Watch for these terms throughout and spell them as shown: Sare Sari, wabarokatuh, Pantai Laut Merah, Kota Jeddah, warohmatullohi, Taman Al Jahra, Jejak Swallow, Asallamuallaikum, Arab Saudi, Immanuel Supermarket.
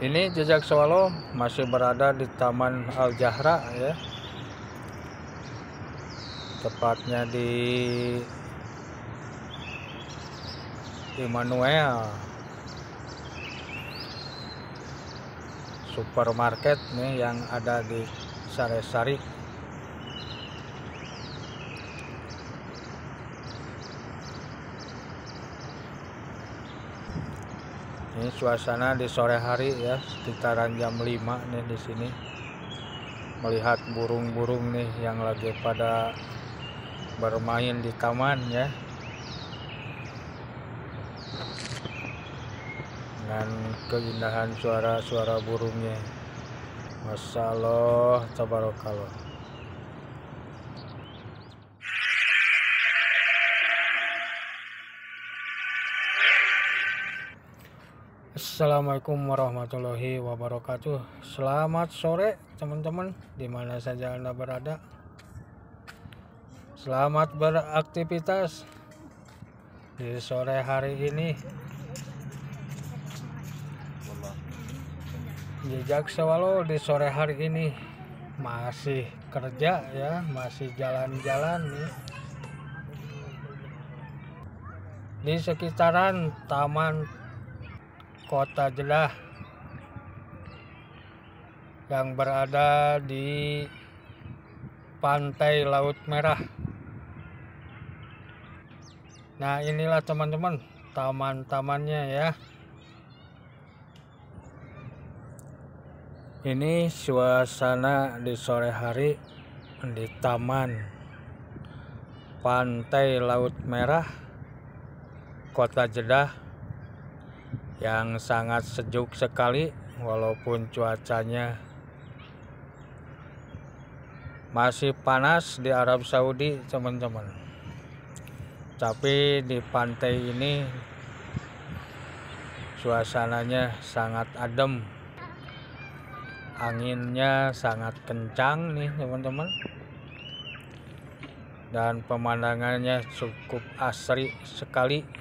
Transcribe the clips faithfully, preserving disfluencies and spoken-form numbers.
Ini Jejak Swallow masih berada di Taman Al Jahra ya, tepatnya di Immanuel Supermarket nih yang ada di Sare Sari. Ini suasana di sore hari ya, sekitaran jam lima nih di sini. Melihat burung-burung nih yang lagi pada bermain di taman ya. Dengan keindahan suara-suara burungnya. Masya Allah, tabarakallah. Assalamualaikum warahmatullahi wabarakatuh. Selamat sore teman-teman, dimana saja Anda berada. Selamat beraktivitas di sore hari ini. Jejak Swallow di sore hari ini masih kerja ya, masih jalan-jalan nih di sekitaran Taman Kota Jeddah yang berada di Pantai Laut Merah. Nah, inilah teman-teman taman-tamannya ya. Ini suasana di sore hari di Taman Pantai Laut Merah Kota Jeddah yang sangat sejuk sekali, walaupun cuacanya masih panas di Arab Saudi teman-teman. Tapi di pantai ini suasananya sangat adem, anginnya sangat kencang nih teman-teman, dan pemandangannya cukup asri sekali.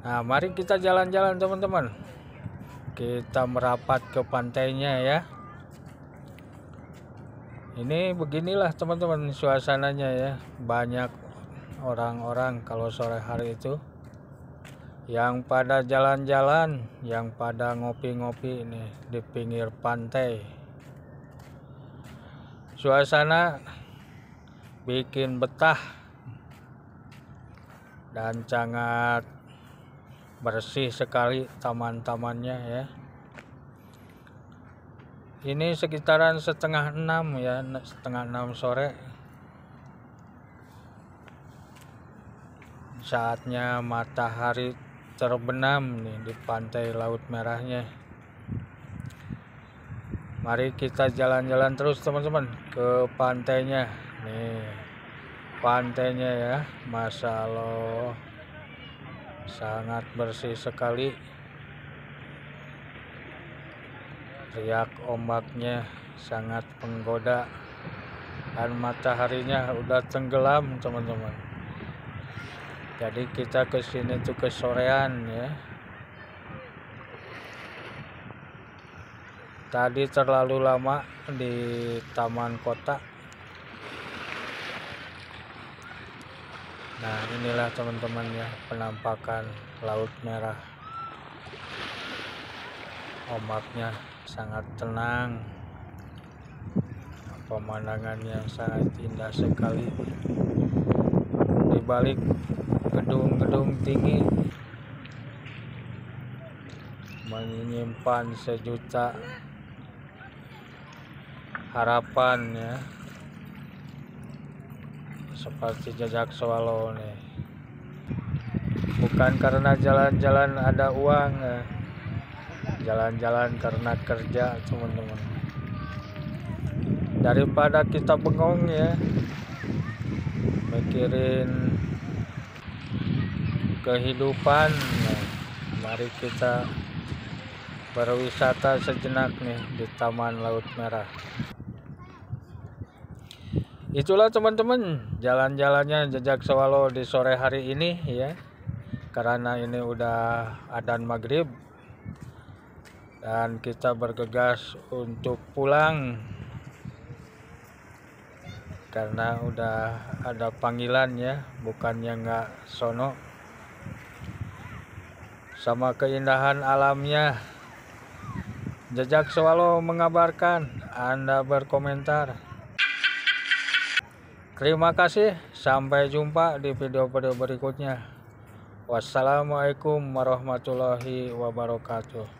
Nah, mari kita jalan-jalan teman-teman. Kita merapat ke pantainya ya. Ini beginilah teman-teman suasananya ya. Banyak orang-orang kalau sore hari itu yang pada jalan-jalan, yang pada ngopi-ngopi ini di pinggir pantai. Suasana bikin betah dan sangat bersih sekali taman-tamannya ya. Ini sekitaran setengah enam ya, setengah enam sore. Saatnya matahari terbenam nih di pantai Laut Merahnya. Mari kita jalan-jalan terus teman-teman ke pantainya. Nih pantainya ya, Masya Allah, sangat bersih sekali. Riak ombaknya sangat menggoda, dan mataharinya udah tenggelam teman-teman. Jadi kita kesini tuh kesorean ya. Tadi terlalu lama di taman kota. Nah, inilah teman-teman ya, penampakan Laut Merah. Ombaknya sangat tenang, pemandangannya sangat indah sekali. Di balik gedung-gedung tinggi menyimpan sejuta harapan ya. Seperti Jejak Swallow nih, bukan karena jalan-jalan ada uang ya. Jalan-jalan karena kerja teman-teman. Daripada kita bengong ya, mikirin kehidupan ya. Mari kita berwisata sejenak nih di Taman Laut Merah. Itulah teman-teman jalan-jalannya Jejak Swallow di sore hari ini ya. Karena ini udah adzan maghrib, dan kita bergegas untuk pulang karena udah ada panggilan ya, bukannya nggak sono. Sama keindahan alamnya, Jejak Swallow mengabarkan. Anda berkomentar. Terima kasih, sampai jumpa di video-video berikutnya. Wassalamualaikum warahmatullahi wabarakatuh.